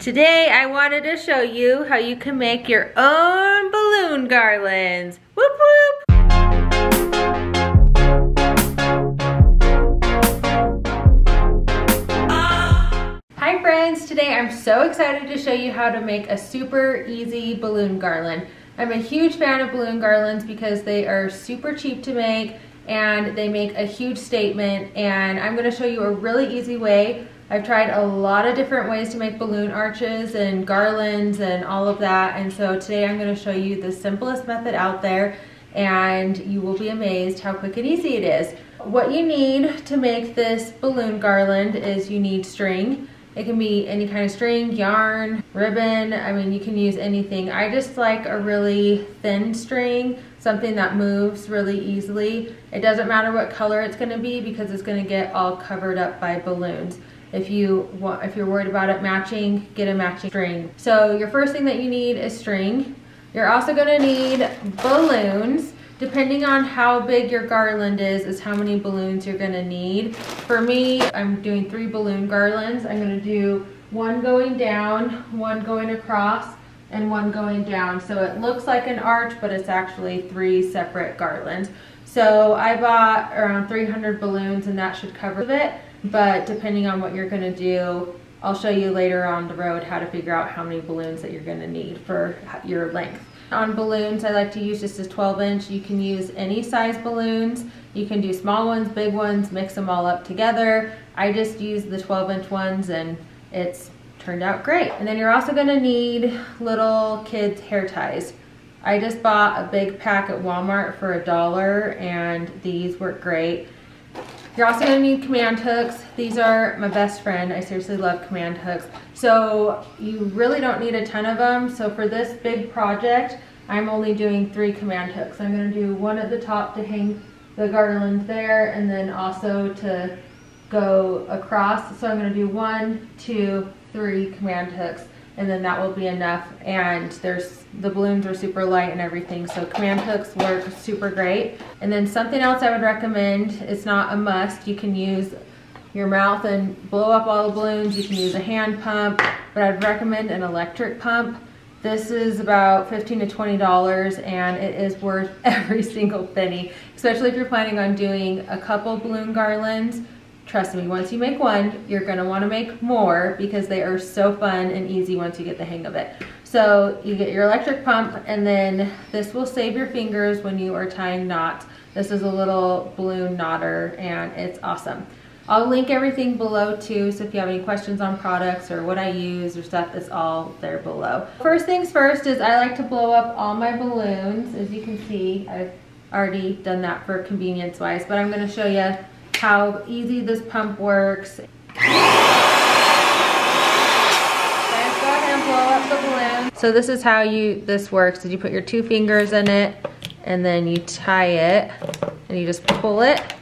Today I wanted to show you how you can make your own balloon garlands. Whoop whoop! Hi friends, today I'm so excited to show you how to make a super easy balloon garland. I'm a huge fan of balloon garlands because they are super cheap to make and they make a huge statement, and I'm going to show you a really easy way. I've tried a lot of different ways to make balloon arches and garlands and all of that, and so today I'm going to show you the simplest method out there, and you will be amazed how quick and easy it is. What you need to make this balloon garland is you need string. It can be any kind of string, yarn, ribbon, I mean you can use anything. I just like a really thin string, something that moves really easily. It doesn't matter what color it's going to be because it's going to get all covered up by balloons. If you're worried about it matching, get a matching string. So your first thing that you need is string. You're also going to need balloons. Depending on how big your garland is how many balloons you're gonna need. For me, I'm doing 3 balloon garlands. I'm gonna do one going down, one going across, and one going down. So it looks like an arch, but it's actually 3 separate garlands. So I bought around 300 balloons and that should cover it. But depending on what you're gonna do, I'll show you later on the road how to figure out how many balloons that you're gonna need for your length. On balloons, I like to use just a 12-inch. You can use any size balloons. You can do small ones, big ones, mix them all up together. I just use the 12-inch ones and it's turned out great. And then you're also gonna need little kids' hair ties. I just bought a big pack at Walmart for $1 and these work great. You're also gonna need command hooks. These are my best friend. I seriously love command hooks. So you really don't need a ton of them. So for this big project, I'm only doing 3 command hooks. I'm gonna do one at the top to hang the garland there and then also to go across. So I'm gonna do 1, 2, 3 command hooks and then that will be enough. And the balloons are super light and everything, so command hooks work super great. And then something else I would recommend, it's not a must, you can use your mouth and blow up all the balloons, you can use a hand pump, but I'd recommend an electric pump. This is about $15 to $20 and it is worth every single penny, especially if you're planning on doing a couple balloon garlands. Trust me, once you make one, you're gonna wanna make more because they are so fun and easy once you get the hang of it. So you get your electric pump and then this will save your fingers when you are tying knots. This is a little balloon knotter and it's awesome. I'll link everything below too, so if you have any questions on products or what I use or stuff, it's all there below. First things first is I like to blow up all my balloons. As you can see, I've already done that for convenience wise, but I'm gonna show you how easy this pump works. So this is how this works, is you put your 2 fingers in it and then you tie it and you just pull it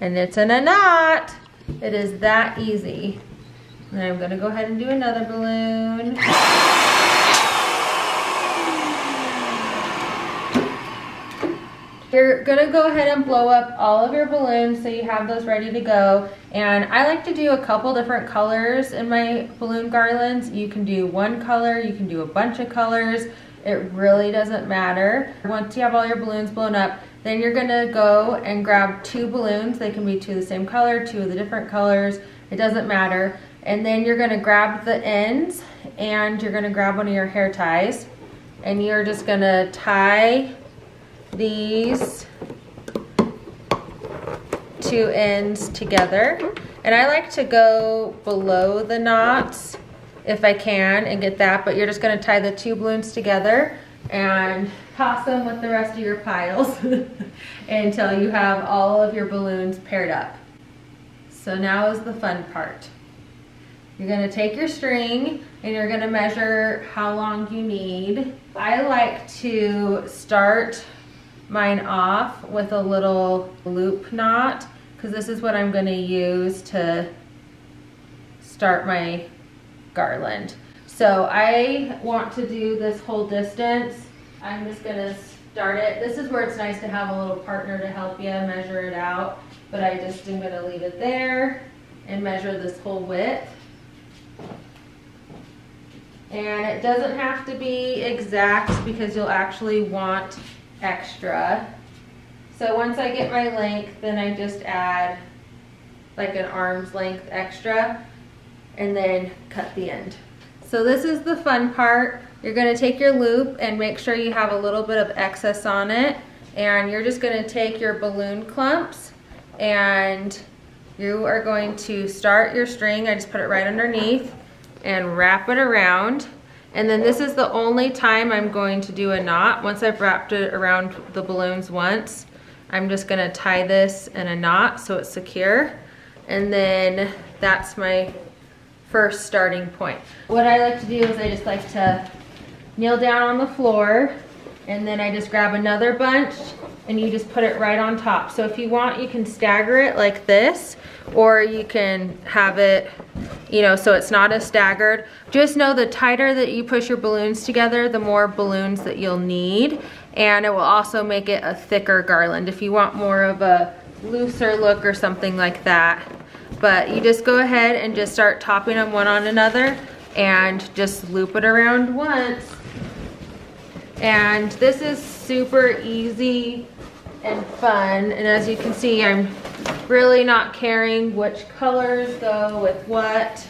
and it's in a knot. It is that easy. And I'm gonna go ahead and do another balloon. You're gonna go ahead and blow up all of your balloons so you have those ready to go. And I like to do a couple different colors in my balloon garlands. You can do one color, you can do a bunch of colors. It really doesn't matter. Once you have all your balloons blown up, then you're gonna go and grab 2 balloons. They can be 2 of the same color, 2 of the different colors. It doesn't matter. And then you're gonna grab the ends and you're gonna grab one of your hair ties and you're just gonna tie these 2 ends together. And I like to go below the knots if I can and get that, but you're just gonna tie the 2 balloons together and toss them with the rest of your piles until you have all of your balloons paired up. So now is the fun part. You're gonna take your string and you're gonna measure how long you need. I like to start mine off with a little loop knot because this is what I'm going to use to start my garland. So I want to do this whole distance. I'm just going to start it. This is where it's nice to have a little partner to help you measure it out, but I just am going to leave it there and measure this whole width. And it doesn't have to be exact because you'll actually want extra. So once I get my length, then I just add like an arm's length extra and then cut the end. So this is the fun part. You're gonna take your loop and make sure you have a little bit of excess on it. And you're just gonna take your balloon clumps and you are going to start your string. I just put it right underneath and wrap it around. And then this is the only time I'm going to do a knot. Once I've wrapped it around the balloons once, I'm just gonna tie this in a knot so it's secure. And then that's my first starting point. What I like to do is I just like to kneel down on the floor and then I just grab another bunch and you just put it right on top. So if you want, you can stagger it like this, or you can have it, you know, so it's not as staggered. Just know the tighter that you push your balloons together, the more balloons that you'll need, and it will also make it a thicker garland if you want more of a looser look or something like that. But you just go ahead and just start topping them one on another and just loop it around once. And this is super easy and fun, and as you can see, I'm really not caring which colors go with what,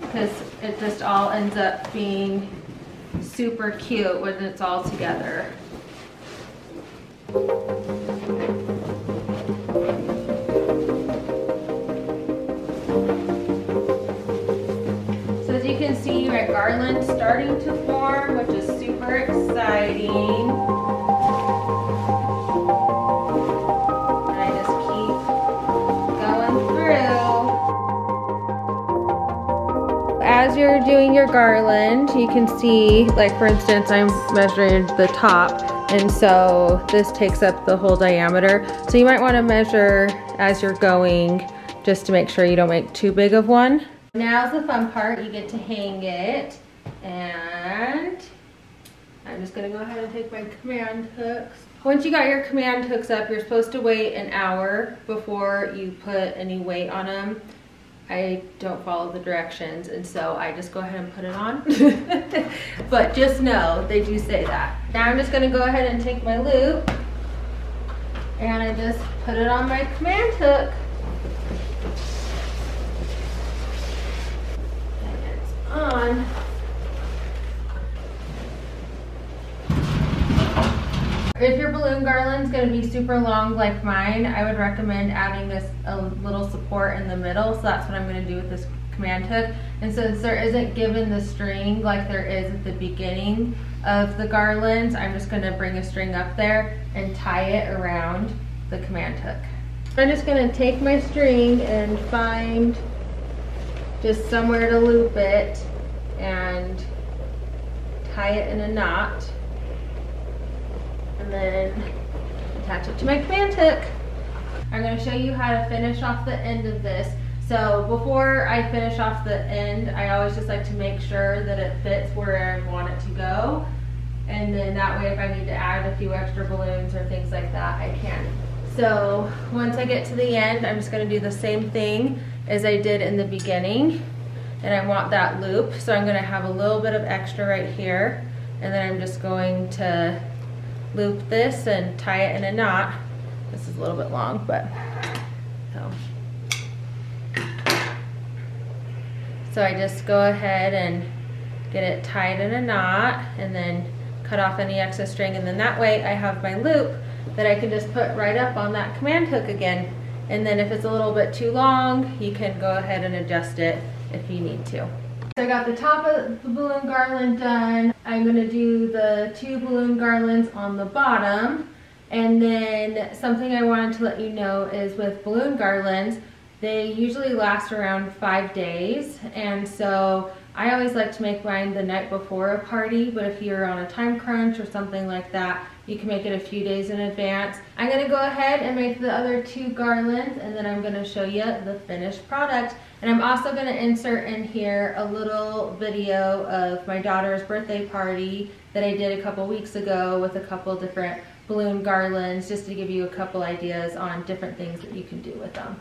because it just all ends up being super cute when it's all together. You can see my garland starting to form, which is super exciting. And I just keep going through. As you're doing your garland, you can see, like for instance, I'm measuring the top, and so this takes up the whole diameter. So you might want to measure as you're going, just to make sure you don't make too big of one. Now's the fun part, you get to hang it, and I'm just going to go ahead and take my command hooks. Once you got your command hooks up, you're supposed to wait an hour before you put any weight on them. I don't follow the directions, and so I just go ahead and put it on. But just know, they do say that. Now I'm just going to go ahead and take my loop, and I just put it on my command hook. On. If your balloon garland's going to be super long like mine, I would recommend adding this a little support in the middle. So that's what I'm going to do with this command hook. And since there isn't given the string like there is at the beginning of the garland, I'm just going to bring a string up there and tie it around the command hook. I'm just going to take my string and find just somewhere to loop it and tie it in a knot and then attach it to my command hook. I'm going to show you how to finish off the end of this. So before I finish off the end, I always just like to make sure that it fits where I want it to go, and then that way if I need to add a few extra balloons or things like that, I can. So once I get to the end, I'm just going to do the same thing as I did in the beginning, and I want that loop, so I'm going to have a little bit of extra right here, and then I'm just going to loop this and tie it in a knot. This is a little bit long, but so I just go ahead and get it tied in a knot and then cut off any excess string, and then that way I have my loop that I can just put right up on that command hook again. And then if it's a little bit too long, you can go ahead and adjust it if you need to. So I got the top of the balloon garland done. I'm gonna do the two balloon garlands on the bottom. And then something I wanted to let you know is with balloon garlands, they usually last around 5 days. And so I always like to make mine the night before a party, but if you're on a time crunch or something like that, you can make it a few days in advance. I'm gonna go ahead and make the other two garlands, and then I'm gonna show you the finished product. And I'm also gonna insert in here a little video of my daughter's birthday party that I did a couple weeks ago with a couple different balloon garlands, just to give you a couple ideas on different things that you can do with them.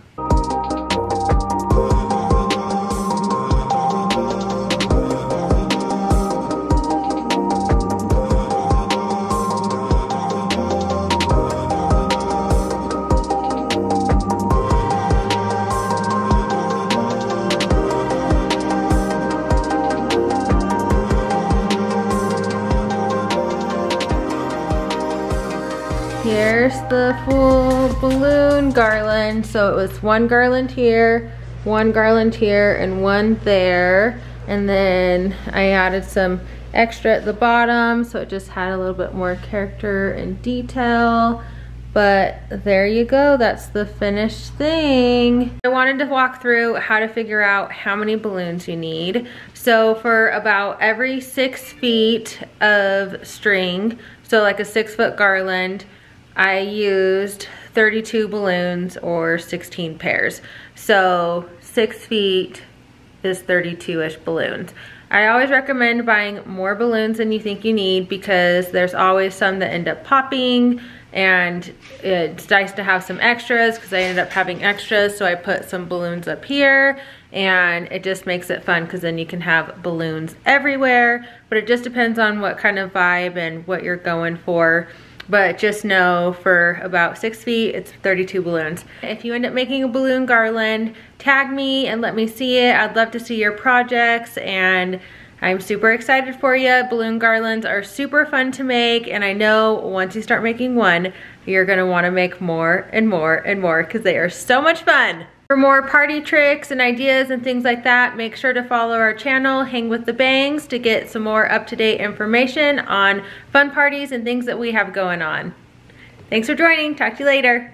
there's the full balloon garland. So it was one garland here, and one there. And then I added some extra at the bottom, so it just had a little bit more character and detail. But there you go, that's the finished thing. I wanted to walk through how to figure out how many balloons you need. So for about every 6 feet of string, so like a 6-foot garland, I used 32 balloons or 16 pairs. So 6 feet is 32-ish balloons. I always recommend buying more balloons than you think you need, because there's always some that end up popping, and it's nice to have some extras, because I ended up having extras. So I put some balloons up here, and it just makes it fun, because then you can have balloons everywhere. But it just depends on what kind of vibe and what you're going for. But just know for about 6 feet, it's 32 balloons. If you end up making a balloon garland, tag me and let me see it. I'd love to see your projects, and I'm super excited for you. Balloon garlands are super fun to make, and I know once you start making one, you're gonna wanna make more and more and more, because they are so much fun. For more party tricks and ideas and things like that, make sure to follow our channel, Hang With The Bangs, to get some more up-to-date information on fun parties and things that we have going on. Thanks for joining. Talk to you later.